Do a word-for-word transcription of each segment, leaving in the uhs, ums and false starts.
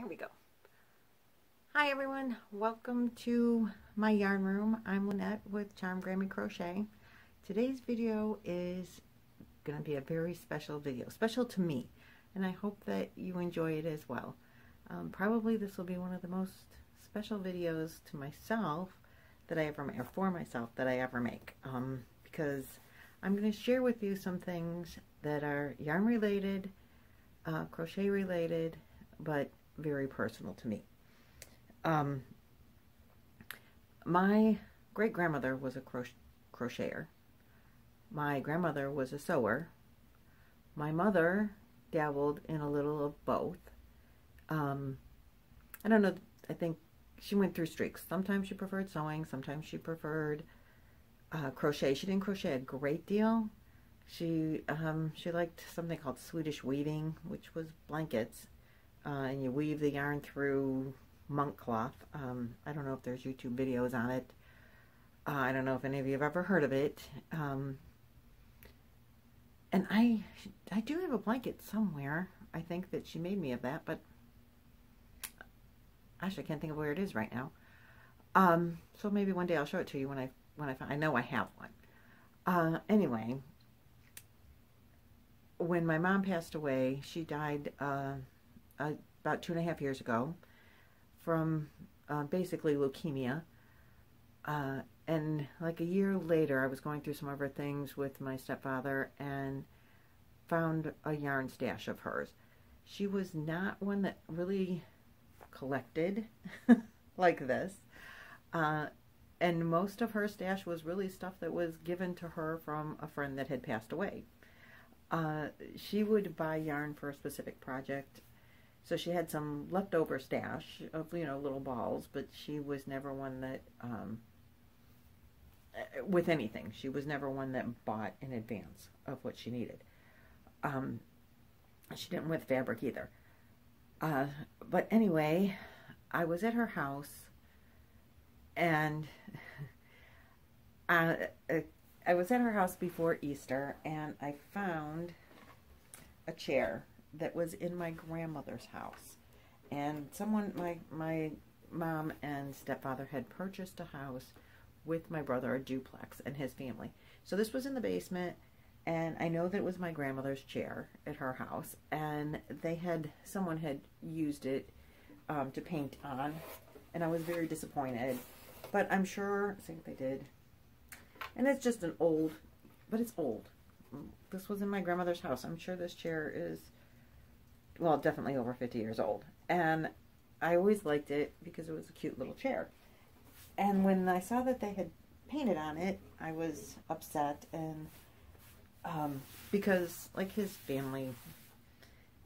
Here we go. Hi everyone, welcome to my yarn room. I'm Lynette with Charmed Grammy Crochet. Today's video is going to be a very special video, special to me, and I hope that you enjoy it as well. Um, probably this will be one of the most special videos to myself that I ever make, or for myself that I ever make, um, because I'm going to share with you some things that are yarn related, uh, crochet related, but very personal to me. Um, my great-grandmother was a croch crocheter. My grandmother was a sewer. My mother dabbled in a little of both. Um, I don't know, I think she went through streaks. Sometimes she preferred sewing, sometimes she preferred uh, crochet. She didn't crochet a great deal. She, um, she liked something called Swedish weaving, which was blankets, uh, and you weave the yarn through monk cloth. Um, I don't know if there's YouTube videos on it. Uh, I don't know if any of you have ever heard of it. Um, and I, I do have a blanket somewhere. I think that she made me of that, but actually I can't think of where it is right now. Um, so maybe one day I'll show it to you when I when I find. I know I have one. Uh, anyway, when my mom passed away, she died uh, uh, about two and a half years ago. From uh, basically leukemia, uh, and like a year later I was going through some of her things with my stepfather and found a yarn stash of hers. She was not one that really collected like this, uh, and most of her stash was really stuff that was given to her from a friend that had passed away. Uh, she would buy yarn for a specific project. So she had some leftover stash of, you know, little balls, but she was never one that, um, with anything, she was never one that bought in advance of what she needed. Um, she didn't with fabric either. Uh, but anyway, I was at her house, and I, I was at her house before Easter, and I found a chair that was in my grandmother's house, and someone, my my mom and stepfather had purchased a house with my brother, a duplex, and his family. So this was in the basement, and I know that it was my grandmother's chair at her house, and they had, someone had used it um, to paint on, and I was very disappointed, but I'm sure, I think they did, and it's just an old, but it's old. This was in my grandmother's house. I'm sure this chair is, well, definitely over fifty years old. And I always liked it because it was a cute little chair. And when I saw that they had painted on it, I was upset. And um, because, like, his family,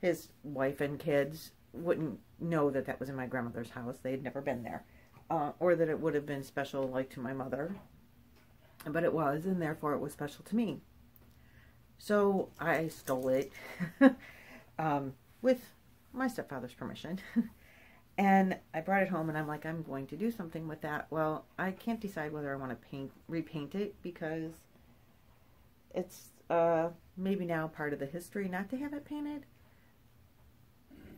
his wife and kids wouldn't know that that was in my grandmother's house. They had never been there. Uh, or that it would have been special, like, to my mother. But it was, and therefore it was special to me. So I stole it. um... with my stepfather's permission, and I brought it home, and I'm like, I'm going to do something with that. Well, I can't decide whether I want to paint, repaint it, because it's uh, maybe now part of the history not to have it painted,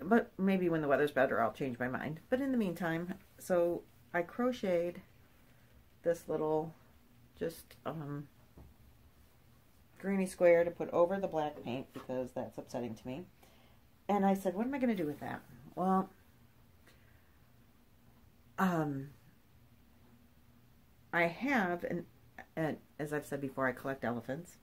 but maybe when the weather's better, I'll change my mind. But in the meantime, so I crocheted this little just um, greeny square to put over the black paint, because that's upsetting to me. And I said, what am I going to do with that? Well, um, I have, an, an, as I've said before, I collect elephants.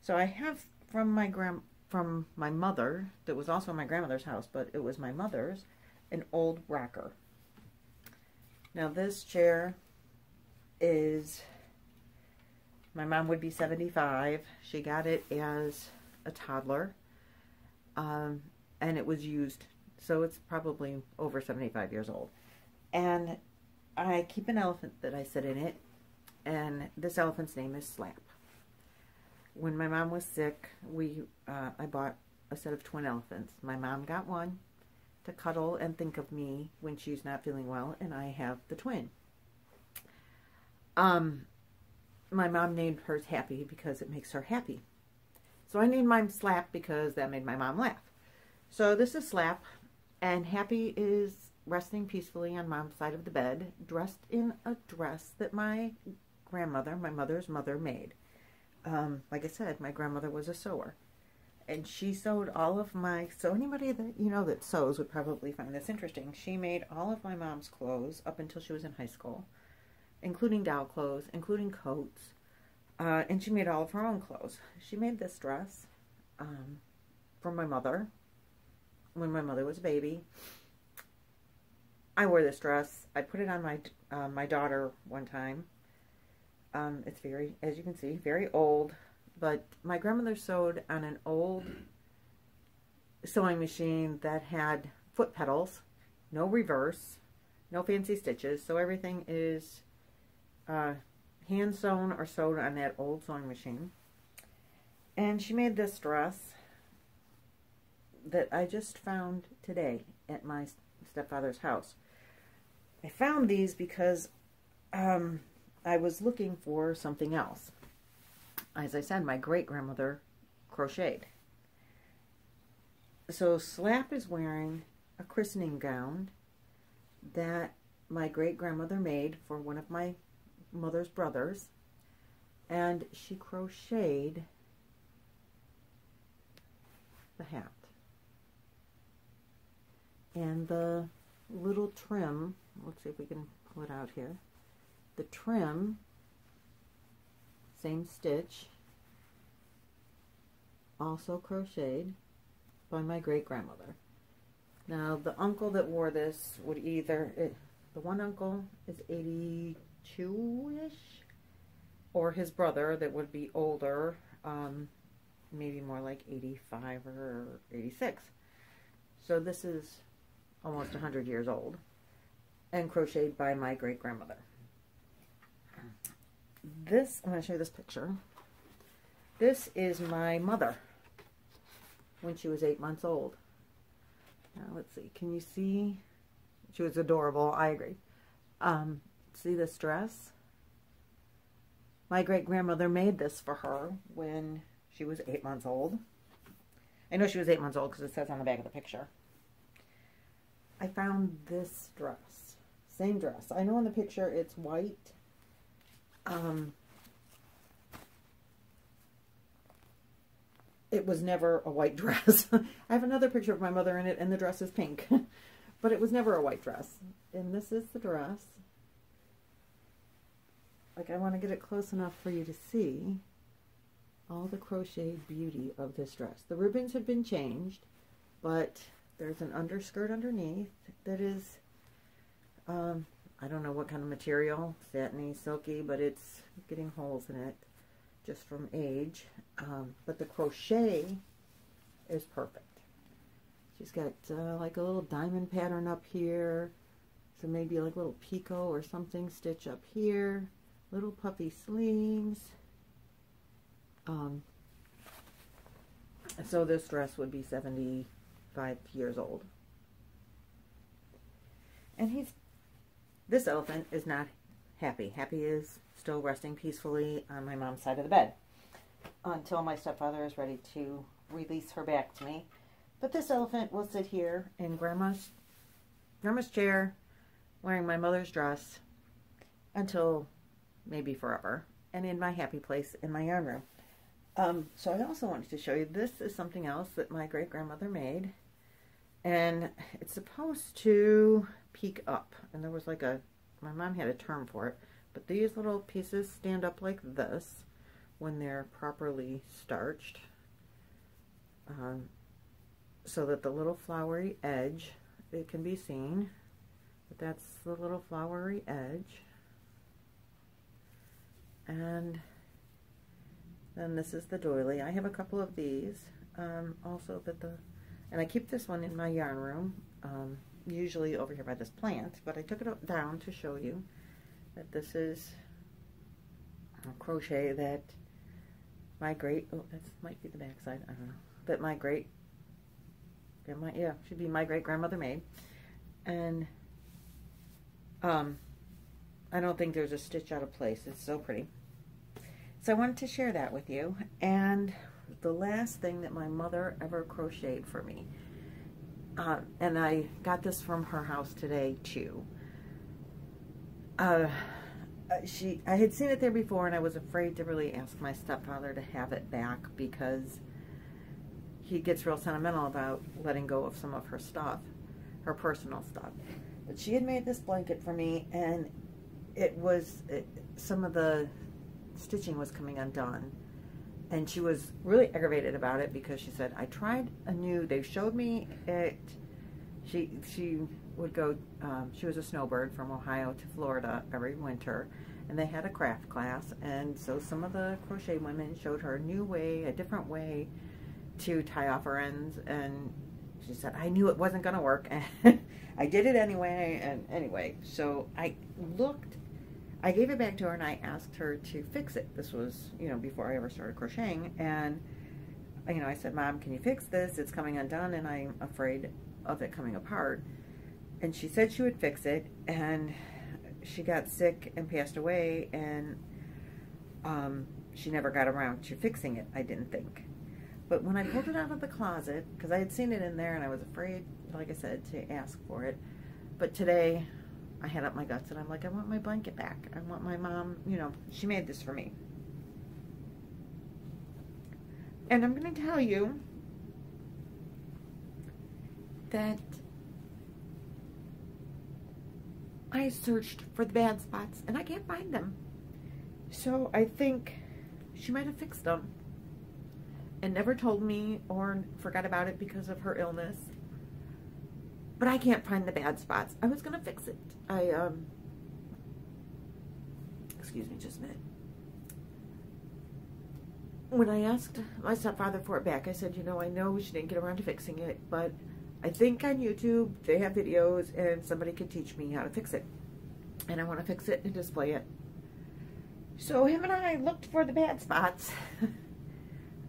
So I have from my grand, from my mother, that was also my grandmother's house, but it was my mother's, an old rocker. Now this chair is, my mom would be seventy-five. She got it as a toddler. Um... And it was used, so it's probably over seventy-five years old. And I keep an elephant that I sit in it, and this elephant's name is Slap. When my mom was sick, we uh, I bought a set of twin elephants. My mom got one to cuddle and think of me when she's not feeling well, and I have the twin. Um, my mom named hers Happy because it makes her happy. So I named mine Slap because that made my mom laugh. So this is Slap, And Happy is resting peacefully on Mom's side of the bed, dressed in a dress that my grandmother, my mother's mother, made. Um, like I said, my grandmother was a sewer. And she sewed all of my, so anybody that you know that sews would probably find this interesting. She made all of my mom's clothes up until she was in high school, including doll clothes, including coats, uh, and she made all of her own clothes. She made this dress um, for my mother when my mother was a baby. I wore this dress. I put it on my uh, my daughter one time. Um, it's very, as you can see, very old. But my grandmother sewed on an old sewing machine that had foot pedals, no reverse, no fancy stitches. So everything is uh, hand sewn or sewed on that old sewing machine. And she made this dress that I just found today at my stepfather's house. I found these because um, I was looking for something else. As I said, my great-grandmother crocheted. So Slap is wearing a christening gown that my great-grandmother made for one of my mother's brothers, and she crocheted the hat and the little trim. Let's see if we can pull it out here. The trim, same stitch, also crocheted by my great-grandmother. Now the uncle that wore this would either, it, the one uncle is eighty-two-ish, or his brother that would be older, um, maybe more like eighty-five or eighty-six. So this is almost one hundred years old and crocheted by my great-grandmother. This, I'm going to show you this picture. This is my mother when she was eight months old. Now, let's see. Can you see? She was adorable. I agree. Um, see this dress? My great-grandmother made this for her when she was eight months old. I know she was eight months old because it says on the back of the picture. I found this dress. Same dress. I know in the picture it's white. Um, it was never a white dress. I have another picture of my mother in it, and the dress is pink. But it was never a white dress. And this is the dress. Like, I want to get it close enough for you to see all the crochet beauty of this dress. The ribbons have been changed, but there's an underskirt underneath that is, um, I don't know what kind of material, satiny, silky, but it's getting holes in it just from age. Um, but the crochet is perfect. She's got uh, like a little diamond pattern up here, so maybe like a little picot or something stitch up here, little puffy sleeves. Um, so this dress would be seventy-five years old. And he's This elephant is not happy. Happy is still resting peacefully on my mom's side of the bed until my stepfather is ready to release her back to me. But this elephant will sit here in grandma's, grandma's chair wearing my mother's dress until maybe forever, and in my happy place in my yarn room. Um, so I also wanted to show you, this is something else that my great-grandmother made, and it's supposed to peek up, and there was like a, my mom had a term for it, but these little pieces stand up like this when they're properly starched, um, so that the little flowery edge, it can be seen, but that's the little flowery edge, and then this is the doily. I have a couple of these, um, also, but the, and I keep this one in my yarn room, um, usually over here by this plant, but I took it up down to show you that this is a crochet that my great, oh, that might be the back side, I don't know, that my great grandma, yeah, should be my great grandmother made. And um, I don't think there's a stitch out of place. It's so pretty. So I wanted to share that with you. And the last thing that my mother ever crocheted for me, uh, and I got this from her house today too. Uh, she, I had seen it there before, and I was afraid to really ask my stepfather to have it back because he gets real sentimental about letting go of some of her stuff, her personal stuff. But she had made this blanket for me, and it was, it, some of the stitching was coming undone. And she was really aggravated about it because she said, I tried anew, they showed me it. She, she would go, um, she was a snowbird from Ohio to Florida every winter, and they had a craft class. And so some of the crochet women showed her a new way, a different way to tie off her ends. And she said, I knew it wasn't gonna work. And I did it anyway, and anyway. So I looked, I gave it back to her, and I asked her to fix it. This was, you know, before I ever started crocheting. And, you know, I said, Mom, can you fix this? It's coming undone, and I'm afraid of it coming apart. And she said she would fix it, and she got sick and passed away, and um, she never got around to fixing it, I didn't think. But when I pulled it out of the closet, because I had seen it in there, and I was afraid, like I said, to ask for it. But today, I had up my guts, and I'm like, I want my blanket back. I want my mom, you know, she made this for me. And I'm going to tell you that I searched for the bad spots, and I can't find them. So I think she might have fixed them and never told me or forgot about it because of her illness. But I can't find the bad spots. I was gonna fix it. I, um, excuse me just a minute. When I asked my stepfather for it back, I said, you know, I know she didn't get around to fixing it, but I think on YouTube they have videos and somebody could teach me how to fix it. And I wanna fix it and display it. So him and I looked for the bad spots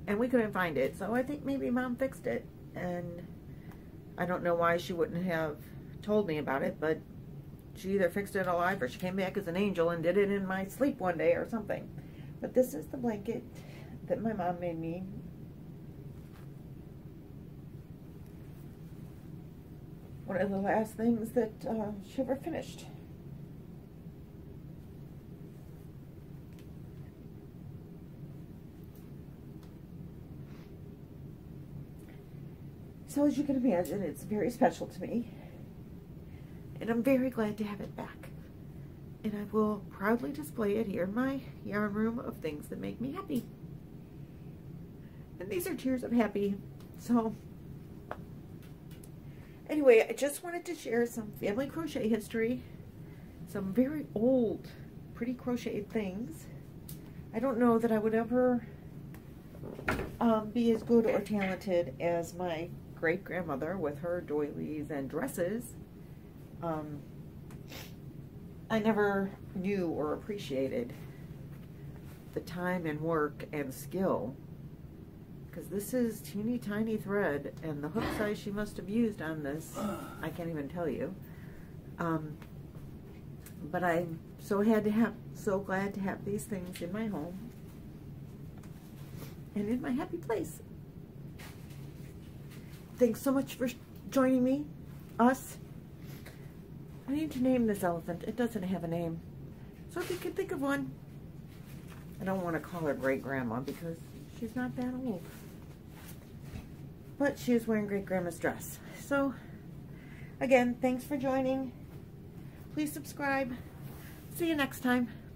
and we couldn't find it. So I think maybe Mom fixed it, and I don't know why she wouldn't have told me about it, but she either fixed it alive or she came back as an angel and did it in my sleep one day or something. But this is the blanket that my mom made me. One of the last things that uh, she ever finished. So as you can imagine, it's very special to me, and I'm very glad to have it back, and I will proudly display it here in my yarn room of things that make me happy. And these are tears of happy. So anyway, I just wanted to share some family crochet history, some very old pretty crocheted things. I don't know that I would ever um, be as good or talented as my great-grandmother with her doilies and dresses. Um, I never knew or appreciated the time and work and skill, because this is teeny tiny thread, and the hook size she must have used on this, I can't even tell you. Um, but I'm so had to have, so glad to have these things in my home and in my happy place. Thanks so much for joining me, us. I need to name this elephant. It doesn't have a name. So if you can think of one. I don't want to call her great-grandma because she's not that old. But she is wearing great-grandma's dress. So, again, thanks for joining. Please subscribe. See you next time.